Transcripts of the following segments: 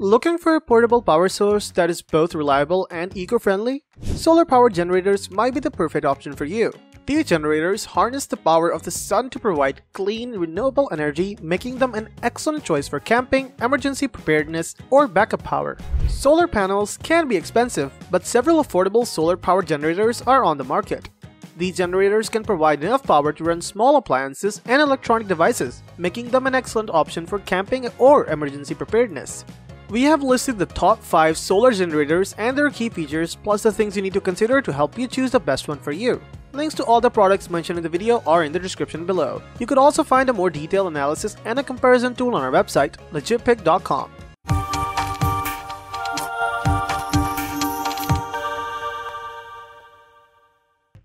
Looking for a portable power source that is both reliable and eco-friendly? Solar power generators might be the perfect option for you. These generators harness the power of the sun to provide clean, renewable energy, making them an excellent choice for camping, emergency preparedness, or backup power. Solar panels can be expensive, but several affordable solar power generators are on the market. These generators can provide enough power to run small appliances and electronic devices, making them an excellent option for camping or emergency preparedness. We have listed the top 5 solar generators and their key features, plus the things you need to consider to help you choose the best one for you. Links to all the products mentioned in the video are in the description below. You could also find a more detailed analysis and a comparison tool on our website, legitpick.com.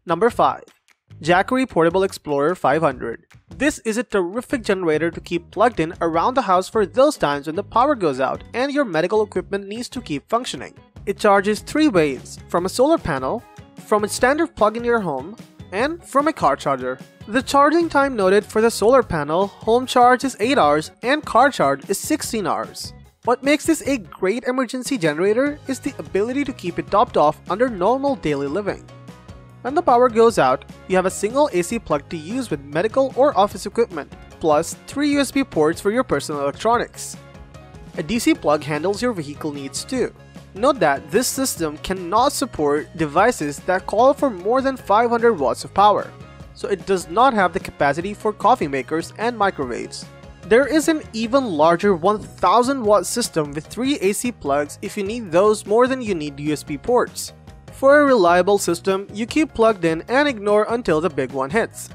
Number 5. Jackery Portable Explorer 500. This is a terrific generator to keep plugged in around the house for those times when the power goes out and your medical equipment needs to keep functioning. It charges 3 ways: from a solar panel, from a standard plug in your home, and from a car charger. The charging time noted for the solar panel, home charge is 8 hours and car charge is 16 hours. What makes this a great emergency generator is the ability to keep it topped off under normal daily living. When the power goes out, you have a single AC plug to use with medical or office equipment, plus 3 USB ports for your personal electronics. A DC plug handles your vehicle needs too. Note that this system cannot support devices that call for more than 500 watts of power, so it does not have the capacity for coffee makers and microwaves. There is an even larger 1000 watt system with 3 AC plugs if you need those more than you need USB ports. For a reliable system, you keep plugged in and ignore until the big one hits.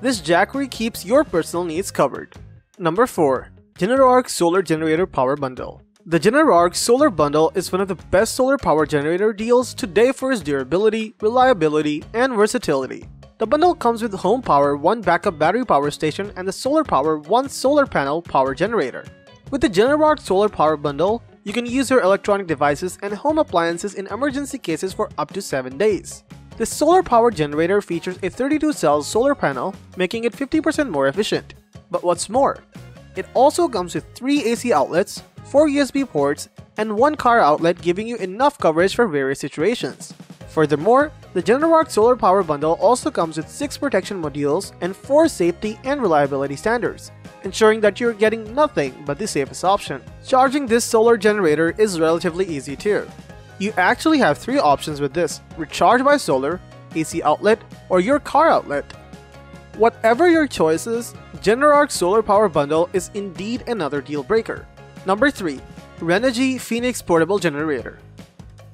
This Jackery keeps your personal needs covered. Number 4. Generark Solar Generator Power Bundle. The Generark Solar Bundle is one of the best solar power generator deals today for its durability, reliability, and versatility. The bundle comes with home power, 1 backup battery power station, and the solar power, 1 solar panel power generator. With the Generark Solar Power Bundle, you can use your electronic devices and home appliances in emergency cases for up to 7 days. This solar power generator features a 32-cell solar panel, making it 50% more efficient. But what's more, it also comes with 3 AC outlets, 4 USB ports, and 1 car outlet, giving you enough coverage for various situations. Furthermore, the Generark Solar Power Bundle also comes with 6 protection modules and 4 safety and reliability standards, ensuring that you're getting nothing but the safest option. Charging this solar generator is relatively easy too. You actually have 3 options with this: recharge by solar, AC outlet, or your car outlet. Whatever your choice is, Generark Solar Power Bundle is indeed another deal breaker. Number 3. Renogy Phoenix Portable Generator.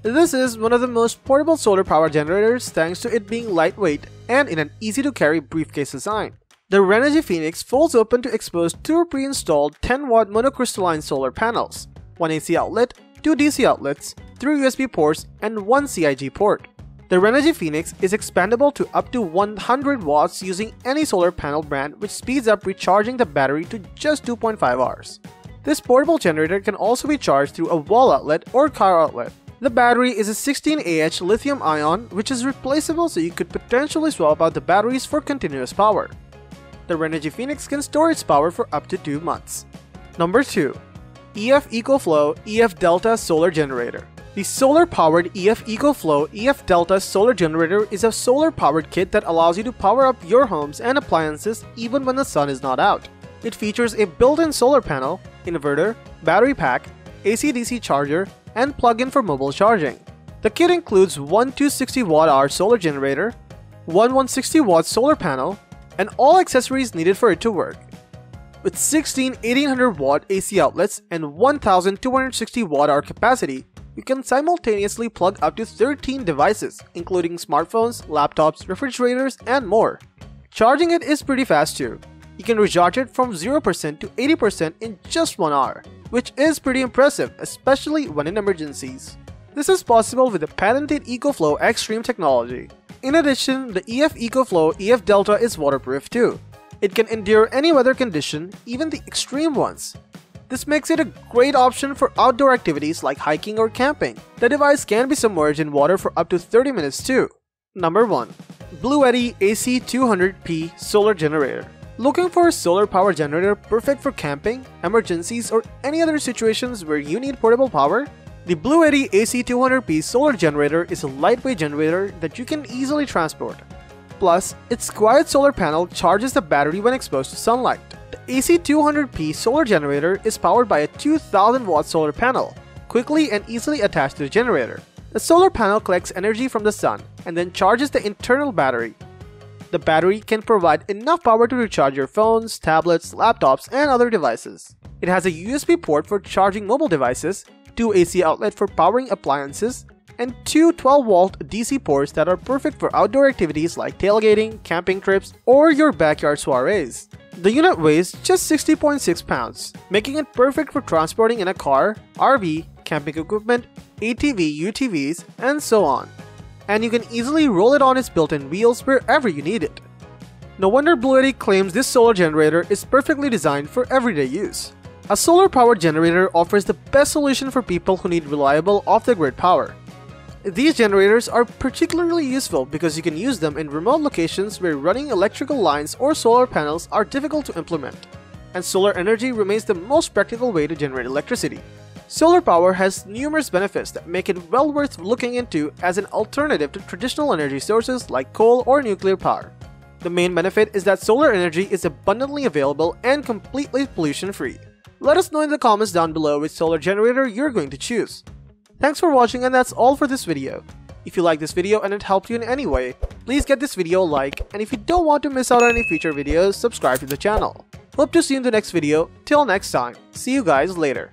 This is one of the most portable solar power generators thanks to it being lightweight and in an easy to carry briefcase design. The Renogy Phoenix folds open to expose 2 pre-installed 10-watt monocrystalline solar panels, 1 AC outlet, 2 DC outlets, 3 USB ports, and 1 CIG port. The Renogy Phoenix is expandable to up to 100 watts using any solar panel brand, which speeds up recharging the battery to just 2.5 hours. This portable generator can also be charged through a wall outlet or car outlet. The battery is a 16Ah lithium-ion, which is replaceable, so you could potentially swap out the batteries for continuous power. The Renogy Phoenix can store its power for up to 2 months. Number 2. EcoFlow EFDELTA Solar Generator. The solar-powered EcoFlow EFDELTA Solar Generator is a solar-powered kit that allows you to power up your homes and appliances even when the sun is not out. It features a built-in solar panel, inverter, battery pack, AC-DC charger, and plug-in for mobile charging. The kit includes 1 260 Wh solar generator, 1 160 Wh solar panel, and all accessories needed for it to work. With 16 1800 watt AC outlets and 1260 Wh capacity, you can simultaneously plug up to 13 devices, including smartphones, laptops, refrigerators, and more. Charging it is pretty fast too. You can recharge it from 0% to 80% in just 1 hour, which is pretty impressive, especially when in emergencies. This is possible with the patented EcoFlow Xtreme technology. In addition, the EcoFlow EFDelta is waterproof too. It can endure any weather condition, even the extreme ones. This makes it a great option for outdoor activities like hiking or camping. The device can be submerged in water for up to 30 minutes too. Number 1. BLUETTI AC200P Solar Generator. Looking for a solar power generator perfect for camping, emergencies, or any other situations where you need portable power? The BLUETTI AC200P solar generator is a lightweight generator that you can easily transport. Plus, its quiet solar panel charges the battery when exposed to sunlight. The AC200P solar generator is powered by a 2000-watt solar panel, quickly and easily attached to the generator. The solar panel collects energy from the sun and then charges the internal battery. The battery can provide enough power to recharge your phones, tablets, laptops, and other devices. It has a USB port for charging mobile devices, 2 AC outlets for powering appliances, and 2 12-volt DC ports that are perfect for outdoor activities like tailgating, camping trips, or your backyard soirees. The unit weighs just 60.6 pounds, making it perfect for transporting in a car, RV, camping equipment, ATV, UTVs, and so on. And you can easily roll it on its built-in wheels wherever you need it. No wonder BLUETTI claims this solar generator is perfectly designed for everyday use. A solar power generator offers the best solution for people who need reliable off-the-grid power. These generators are particularly useful because you can use them in remote locations where running electrical lines or solar panels are difficult to implement. And solar energy remains the most practical way to generate electricity. Solar power has numerous benefits that make it well worth looking into as an alternative to traditional energy sources like coal or nuclear power. The main benefit is that solar energy is abundantly available and completely pollution-free. Let us know in the comments down below which solar generator you're going to choose. Thanks for watching, and that's all for this video. If you like this video and it helped you in any way, please get this video a like, and if you don't want to miss out on any future videos, subscribe to the channel. Hope to see you in the next video. Till next time, see you guys later.